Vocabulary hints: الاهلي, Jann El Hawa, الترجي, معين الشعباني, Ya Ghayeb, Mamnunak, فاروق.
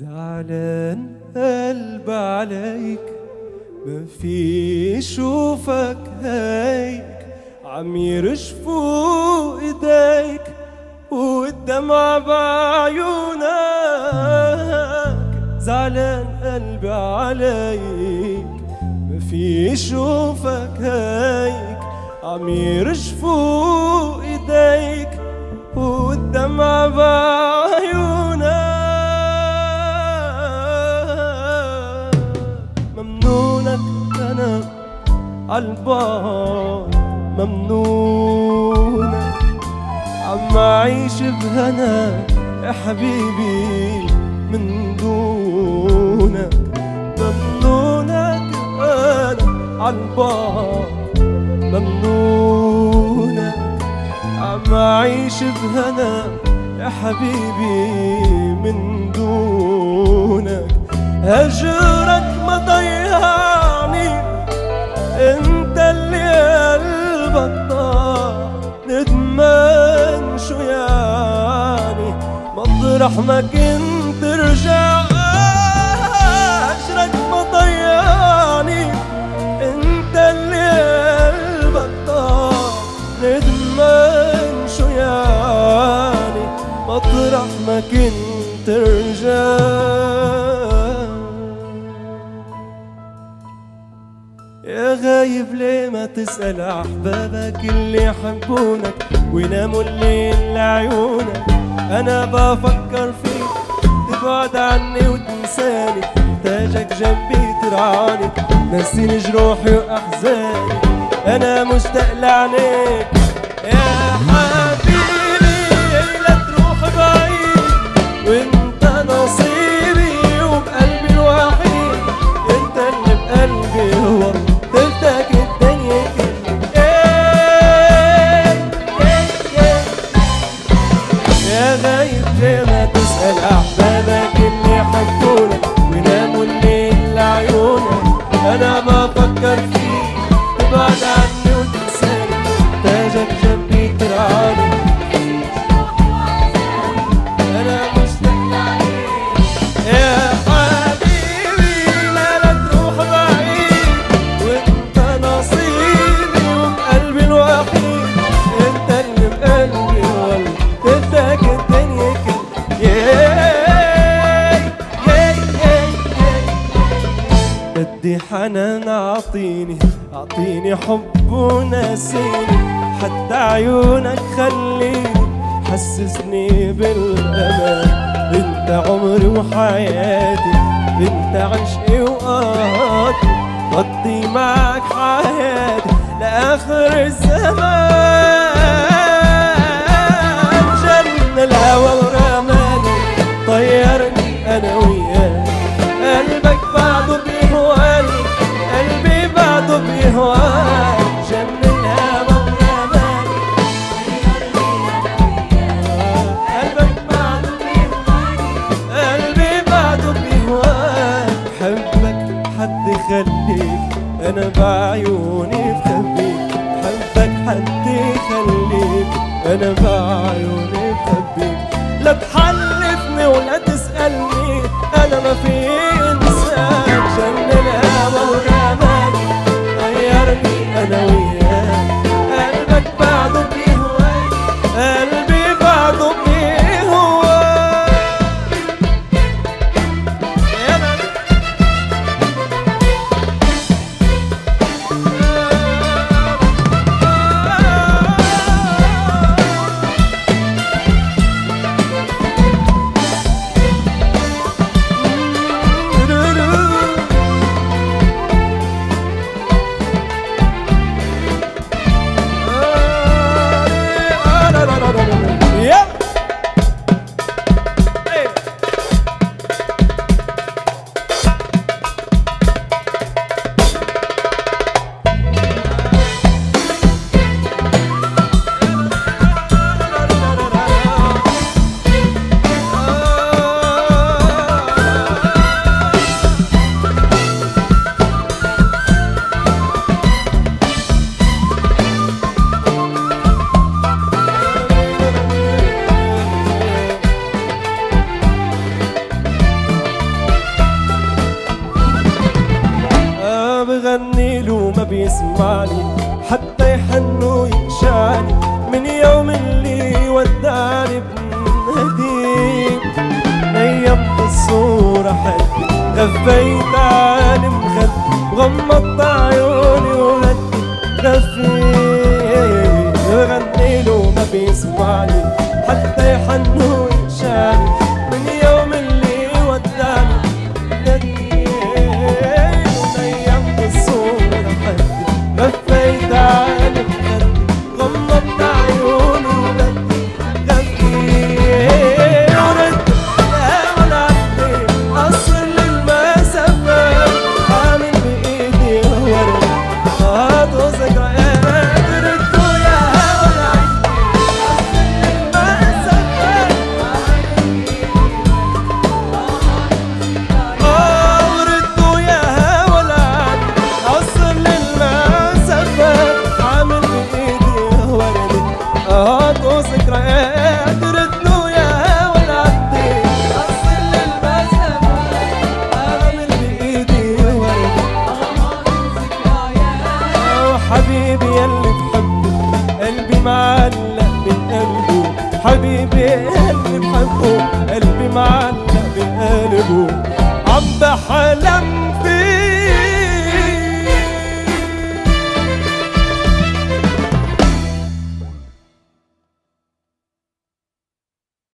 زعلان قلب عليك مفيش شوفك هايك عم يرش فوق ايديك والدمعة بعيونك. زعلان قلب عليك مفيش شوفك هايك عم يرش فوق ايديك والدمعة بعيونك. ممنونك أنا عالبحر ممنونك عم أعيش بهنا يا حبيبي من دونك. ممنونك أنا عالبحر ممنونك عم أعيش بهنا يا حبيبي من دونك. هجرك ما ضيعني انت اللي قلبك ضاع ندمان شو يعني مطرح ما كنت رجع. هجرك ما ضيعني انت اللي قلبك ضاع ندمان شو يعني مطرح ما كنت رجع. يا غايب ليه ما تسأل أحبابك اللي يحبونك ويناموا الليل لعيونك. أنا بفكر فيك تبعد عني وتنساني تاجك جنبي ترعاني نسيني جروحي وأحزاني. أنا مشتاق لعينيك يا حبيبي لا تروح بعيد وأنت نصيبي وبقلبي الوحيد أنت اللي بقلبي هو حنان أعطيني حب ونسيني حتى عيونك خليني حسسني بالأمان. أنت عمري وحياتي أنت عشقي وقاتي بقضي معك حياتي لآخر الزمان. جن الهوى ورماني طيرني أنا وياك قلبك بعده بيهواني قلبي بعده بيهواني. جن الهوى ورماني طيرني انا وياك قلبك بعده بيهواني قلبي بعده بيهواني. بحبك حد يخليك انا بعيوني بخبيك بحبك حد يخليك انا بعيوني بخبيك. لا تحلفني ولا تسألني أنا ما في إنسان. جن الهوى وغماني غيرني أنا وياك قلبك بعده بيهواك قلبي بعده بيهواك. يسمعني حتى يحن وينشاني من يوم اللي وداني بنهديك. نيمت الصورة حدي غفيت عالي مخدي وغمضت عيوني وغدي غفيت بغني له ما بيسمعني حتى يحن وينشاني من يوم اللي وداني حبيبي قلبي بحبه قلبي معلق بقلبه عم بحلم